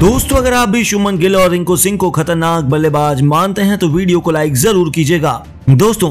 दोस्तों अगर आप भी शुभमन गिल और रिंकू सिंह को खतरनाक बल्लेबाज मानते हैं तो वीडियो को लाइक जरूर कीजिएगा। दोस्तों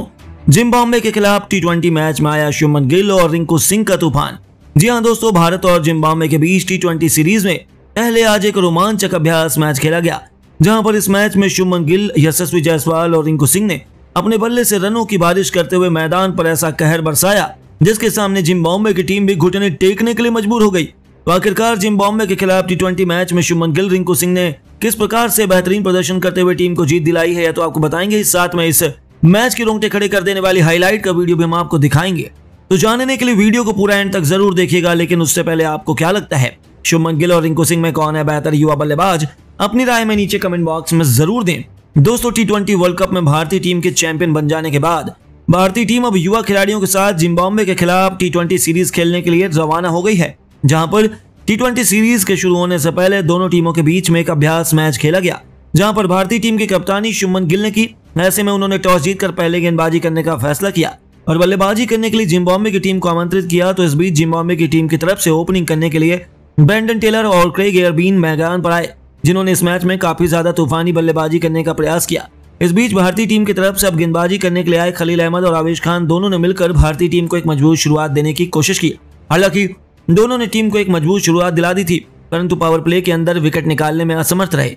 जिम्बाब्वे के खिलाफ टी20 मैच में आया शुभमन गिल और रिंकू सिंह का तूफान। जी हां दोस्तों, भारत और जिम्बाब्वे के बीच टी20 सीरीज में पहले आज एक रोमांचक अभ्यास मैच खेला गया, जहाँ पर इस मैच में शुभमन गिल, यशस्वी जायसवाल और रिंकू सिंह ने अपने बल्ले से रनों की बारिश करते हुए मैदान पर ऐसा कहर बरसाया जिसके सामने जिम्बाब्वे की टीम भी घुटने टेकने के लिए मजबूर हो गई। तो आखिरकार जिम्बाब्वे के खिलाफ टी20 मैच में शुभमन गिल, रिंकू सिंह ने किस प्रकार से बेहतरीन प्रदर्शन करते हुए टीम को जीत दिलाई है, या तो आपको बताएंगे, साथ में इस मैच की रोंगटे खड़े कर देने वाली हाईलाइट का वीडियो भी हम आपको दिखाएंगे। तो जानने के लिए वीडियो को पूरा एंड तक जरूर देखिएगा, लेकिन उससे पहले आपको क्या लगता है शुभमन गिल और रिंकू सिंह में कौन है बेहतर युवा बल्लेबाज, अपनी राय में नीचे कमेंट बॉक्स में जरूर दें। दोस्तों टी20 वर्ल्ड कप में भारतीय टीम के चैंपियन बन जाने के बाद भारतीय टीम अब युवा खिलाड़ियों के साथ जिम्बाब्वे के खिलाफ टी20 सीरीज खेलने के लिए रवाना हो गई है, जहां पर टी20 सीरीज के शुरू होने से पहले दोनों टीमों के बीच में एक अभ्यास मैच खेला गया, जहां पर भारतीय टीम की कप्तानी शुभमन गिल ने की। ऐसे में उन्होंने टॉस जीतकर पहले गेंदबाजी करने का फैसला किया और बल्लेबाजी करने के लिए जिम्बाब्वे की टीम को आमंत्रित किया। तो इस बीच जिम्बाब्वे की टीम की तरफ से ओपनिंग करने के लिए ब्रेंडन टेलर और क्रेग एरवाइन मैदान पर आए, जिन्होंने इस मैच में काफी ज्यादा तूफानी बल्लेबाजी करने का प्रयास किया। इस बीच भारतीय टीम की तरफ से अब गेंदबाजी करने के लिए आए खलील अहमद और आवेश खान, दोनों ने मिलकर भारतीय टीम को एक मजबूत शुरुआत देने की कोशिश की। हालांकि दोनों ने टीम को एक मजबूत शुरुआत दिला दी थी, परंतु पावर प्ले के अंदर विकेट निकालने में असमर्थ रहे।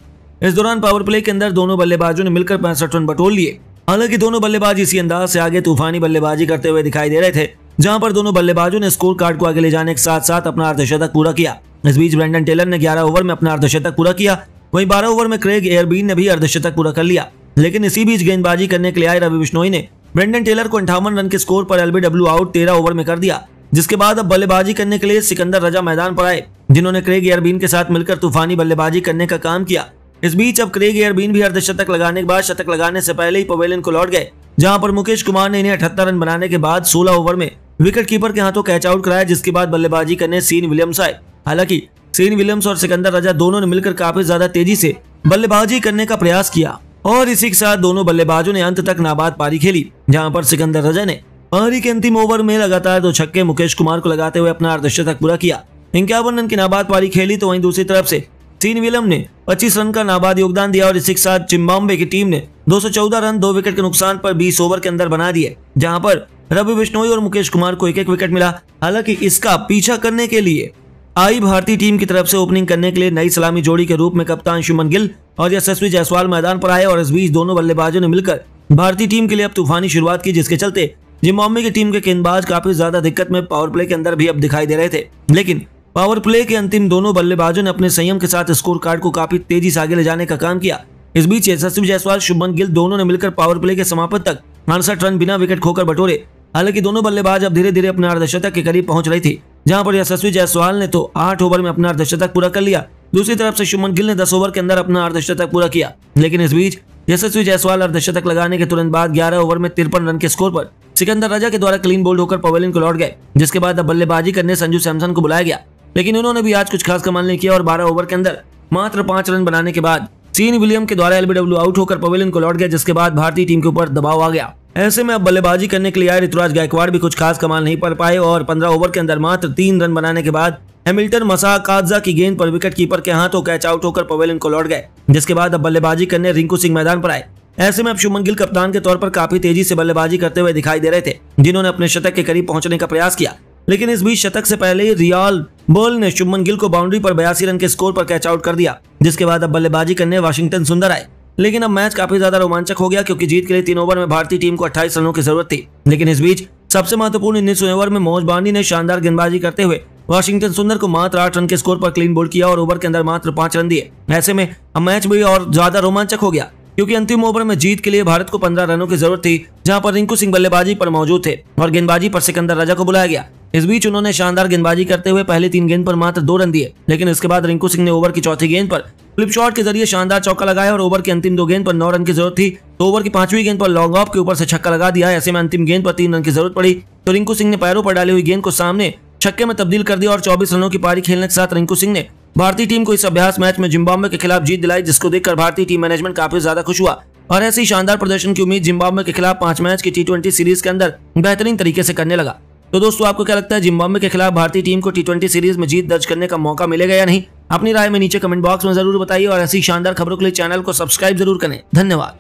इस दौरान पावर प्ले के अंदर दोनों बल्लेबाजों ने मिलकर 65 रन बटोर लिए। हालांकि दोनों बल्लेबाज इसी अंदाज से आगे तूफानी बल्लेबाजी करते हुए दिखाई दे रहे थे, जहां पर दोनों बल्लेबाजों ने स्कोर कार्ड को आगे ले जाने के साथ साथ अपना अर्धशतक पूरा किया। इस बीच ब्रेंडन टेलर ने 11 ओवर में अपना अर्धशतक पूरा किया, वहीं 12 ओवर में क्रेग एरवाइन ने भी अर्धशतक पूरा कर लिया। लेकिन इसी बीच गेंदबाजी करने के लिए आए रवि बिश्नोई ने ब्रेंडन टेलर को 58 रन के स्कोर पर एलबीडब्ल्यू आउट 13 ओवर में कर दिया, जिसके बाद अब बल्लेबाजी करने के लिए सिकंदर राजा मैदान पर आए, जिन्होंने क्रेग एरवाइन के साथ मिलकर तूफानी बल्लेबाजी करने का काम किया। इस बीच अब क्रेग एरवाइन भी अर्धशतक लगाने के बाद शतक लगाने से पहले ही पवेलियन को लौट गए, जहां पर मुकेश कुमार ने इन्हें 78 रन बनाने के बाद 16 ओवर में विकेटकीपर के हाथों कैच आउट कराया, जिसके बाद बल्लेबाजी करने सीन विलियम्स आए। हालांकि सीन विलियम्स और सिकंदर राजा दोनों ने मिलकर काफी ज्यादा तेजी से बल्लेबाजी करने का प्रयास किया और इसी के साथ दोनों बल्लेबाजों ने अंत तक नाबाद पारी खेली, जहां पर सिकंदर राजा ने पारी के अंतिम ओवर में लगातार 2 छक्के मुकेश कुमार को लगाते हुए अपना अर्धशतक पूरा किया, 51 रन की नाबाद पारी खेली। तो वहीं दूसरी तरफ से सीन विलियम ने 25 रन का नाबाद योगदान दिया और इसी के साथ जिम्बाब्वे की टीम ने 214 रन 2 विकेट के नुकसान पर 20 ओवर के अंदर बना दिए, जहां पर रवि बिश्नोई और मुकेश कुमार को 1-1 विकेट मिला। हालांकि इसका पीछा करने के लिए आई भारतीय टीम की तरफ से ओपनिंग करने के लिए नई सलामी जोड़ी के रूप में कप्तान शुभमन गिल और यशस्वी जायसवाल मैदान पर आए और इस बीच दोनों बल्लेबाजों ने मिलकर भारतीय टीम के लिए अब तूफानी शुरुआत की, जिसके चलते जिम्बाब्वे की टीम के गेंदबाज काफी ज्यादा दिक्कत में पावर प्ले के अंदर भी अब दिखाई दे रहे थे। लेकिन पावर प्ले के अंतिम दोनों बल्लेबाजों ने अपने संयम के साथ स्कोर कार्ड को काफी तेजी से आगे ले जाने का काम किया। इस बीच यशस्वी जायसवाल, शुभमन गिल दोनों ने मिलकर पावर प्ले के समापन तक 58 रन बिना विकेट खोकर बटोरे। हालांकि दोनों बल्लेबाज अब धीरे धीरे अपने अर्धशतक के करीब पहुंच रही थी, जहां पर यशस्वी जायसवाल ने तो 8 ओवर में अपना अर्धशतक पूरा कर लिया। दूसरी तरफ से शुभमन गिल ने 10 ओवर के अंदर अपना अर्धशतक पूरा किया। लेकिन इस बीच यशस्वी जायसवाल अर्धशतक लगाने के तुरंत बाद 11 ओवर में 53 रन के स्कोर पर सिकंदर राजा के द्वारा क्लीन बोल्ड होकर पवेलियन को लौट गए, जिसके बाद अब बल्लेबाजी करने संजू सैमसन को बुलाया गया, लेकिन उन्होंने भी आज कुछ खास कमाल नहीं किया और 12 ओवर के अंदर मात्र 5 रन बनाने के बाद सीन विलियम के द्वारा एलबीडब्ल्यू आउट होकर पवेलियन को लौट गया, जिसके बाद भारतीय टीम के ऊपर दबाव आ गया। ऐसे में अब बल्लेबाजी करने के लिए आए ऋतुराज गायकवाड़ भी कुछ खास कमाल नहीं कर पाए और 15 ओवर के अंदर मात्र 3 रन बनाने के बाद हैमिल्टन मसाकादजा की गेंद पर विकेट कीपर के हाथों कैच आउट होकर पवेलियन को लौट गए, जिसके बाद अब बल्लेबाजी करने रिंकू सिंह मैदान पर आए। ऐसे में अब शुभमन गिल कप्तान के तौर पर काफी तेजी से बल्लेबाजी करते हुए दिखाई दे रहे थे, जिन्होंने अपने शतक के करीब पहुंचने का प्रयास किया। लेकिन इस बीच शतक से पहले रियाल बॉल ने शुभमन गिल को बाउंड्री पर 82 रन के स्कोर पर कैच आउट कर दिया, जिसके बाद अब बल्लेबाजी करने वाशिंगटन सुंदर आए। लेकिन अब मैच काफी ज्यादा रोमांचक हो गया, क्योंकि जीत के लिए 3 ओवर में भारतीय टीम को 28 रनों की जरूरत थी। लेकिन इस बीच सबसे महत्वपूर्ण 19वें ओवर में मोज बानी ने शानदार गेंदबाजी करते हुए वाशिंगटन सुंदर को मात्र 8 रन के स्कोर पर क्लीन बोल्ड किया और ओवर के अंदर मात्र 5 रन दिए। ऐसे में अब मैच भी और ज्यादा रोमांचक हो गया, क्योंकि अंतिम ओवर में जीत के लिए भारत को 15 रनों की जरूरत थी, जहां पर रिंकू सिंह बल्लेबाजी पर मौजूद थे और गेंदबाजी पर सिकंदर राजा को बुलाया गया। इस बीच उन्होंने शानदार गेंदबाजी करते हुए पहले 3 गेंद पर मात्र 2 रन दिए, लेकिन इसके बाद रिंकू सिंह ने ओवर की चौथी गेंद पर फ्लिप शॉट के जरिए शानदार चौका लगाया और ओवर की अंतिम 2 गेंद पर 9 रन की जरूरत थी, तो ओवर की 5वीं गेंद पर लॉन्ग ऑफ के ऊपर से छक्का लगा दिया। ऐसे में अंतिम गेंद पर 3 रन की जरूरत पड़ी, तो रिंकू सिंह ने पैरों पर डाली हुई गेंद को सामने छक्के में तब्दील कर दिया और 24 रनों की पारी खेलने के साथ रिंकू सिंह ने भारतीय टीम को इस अभ्यास मैच में जिम्बाब्वे के खिलाफ जीत दिलाई, जिसको देखकर भारतीय टीम मैनेजमेंट काफी ज्यादा खुश हुआ और ऐसी शानदार प्रदर्शन की उम्मीद जिम्बाब्वे के खिलाफ 5 मैच की टी20 सीरीज के अंदर बेहतरीन तरीके से करने लगा। तो दोस्तों आपको क्या लगता है, जिम्बाब्वे के खिलाफ भारतीय टीम को टी20 सीरीज में जीत दर्ज करने का मौका मिलेगा या नहीं, अपनी राय में नीचे कमेंट बॉक्स में जरूर बताइए और ऐसी शानदार खबरों के लिए चैनल को सब्सक्राइब जरूर करें। धन्यवाद।